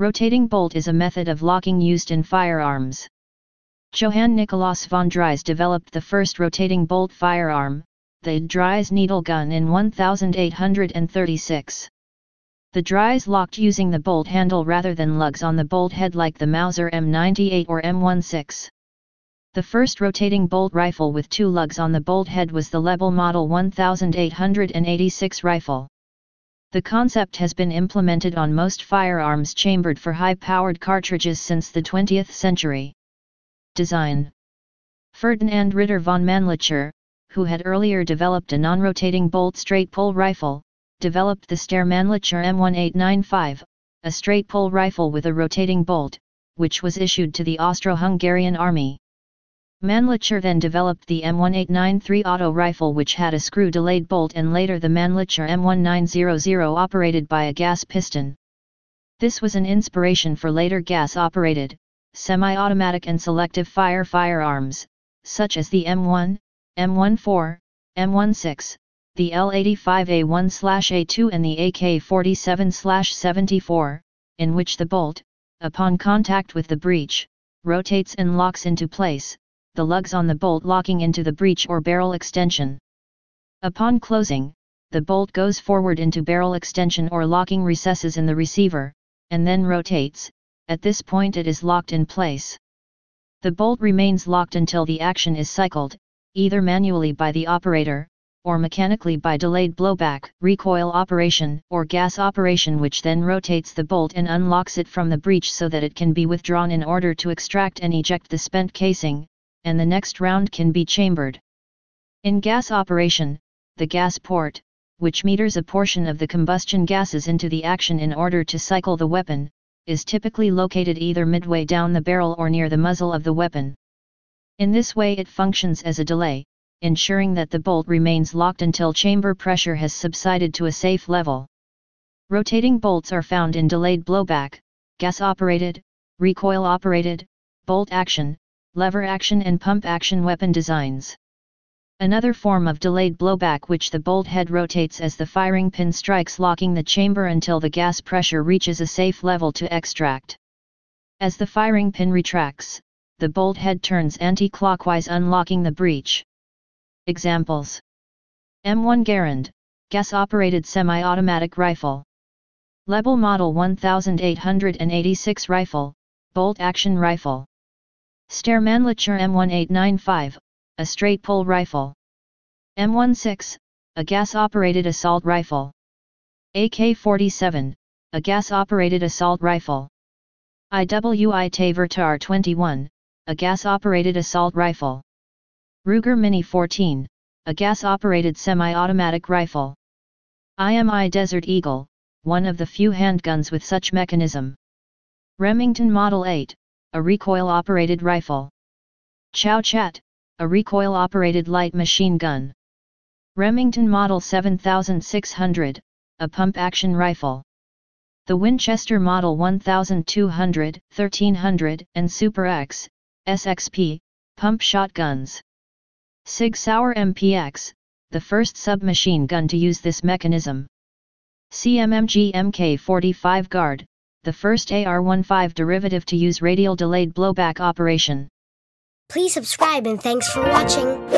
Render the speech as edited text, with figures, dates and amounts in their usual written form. Rotating bolt is a method of locking used in firearms. Johann Nikolaus von Dreyse developed the first rotating bolt firearm, the Dreyse needle gun, in 1836. The Dreyse locked using the bolt handle rather than lugs on the bolt head like the Mauser M98 or M16. The first rotating bolt rifle with two lugs on the bolt head was the Lebel model 1886 rifle. The concept has been implemented on most firearms chambered for high-powered cartridges since the 20th century. Design: Ferdinand Ritter von Mannlicher, who had earlier developed a non-rotating bolt straight-pull rifle, developed the Steyr Mannlicher M1895, a straight-pull rifle with a rotating bolt, which was issued to the Austro-Hungarian Army. Mannlicher then developed the M1893 auto rifle, which had a screw-delayed bolt, and later the Mannlicher M1900 operated by a gas piston. This was an inspiration for later gas-operated, semi-automatic and selective fire firearms, such as the M1, M14, M16, the L85A1/A2 and the AK-47/74, in which the bolt, upon contact with the breech, rotates and locks into place, the lugs on the bolt locking into the breech or barrel extension. Upon closing, the bolt goes forward into barrel extension or locking recesses in the receiver, and then rotates. At this point it is locked in place. The bolt remains locked until the action is cycled, either manually by the operator, or mechanically by delayed blowback, recoil operation, or gas operation, which then rotates the bolt and unlocks it from the breech so that it can be withdrawn in order to extract and eject the spent casing, and the next round can be chambered. In gas operation, the gas port, which meters a portion of the combustion gases into the action in order to cycle the weapon, is typically located either midway down the barrel or near the muzzle of the weapon. In this way it functions as a delay, ensuring that the bolt remains locked until chamber pressure has subsided to a safe level. Rotating bolts are found in delayed blowback, gas-operated, recoil-operated, bolt action, lever action and pump action weapon designs. Another form of delayed blowback which the bolt head rotates as the firing pin strikes, locking the chamber until the gas pressure reaches a safe level to extract. As the firing pin retracts, the bolt head turns anti-clockwise, unlocking the breech. Examples: M1 Garand, gas-operated semi-automatic rifle. Lebel model 1886 rifle, bolt-action rifle. Steyr Mannlicher M1895, a straight-pull rifle. M16, a gas-operated assault rifle. AK-47, a gas-operated assault rifle. IWI Tavor TAR-21, a gas-operated assault rifle. Ruger Mini 14, a gas-operated semi-automatic rifle. IMI Desert Eagle, one of the few handguns with such mechanism. Remington Model 8, a recoil-operated rifle. Chowchat, a recoil-operated light machine gun. Remington Model 7600, a pump-action rifle. The Winchester Model 1200, 1300, and Super X, SXP, pump shotguns. Sig Sauer MPX, the first submachine gun to use this mechanism. CMMG mk 45 guard, the first AR-15 derivative to use radial delayed blowback operation. Please subscribe and thanks for watching.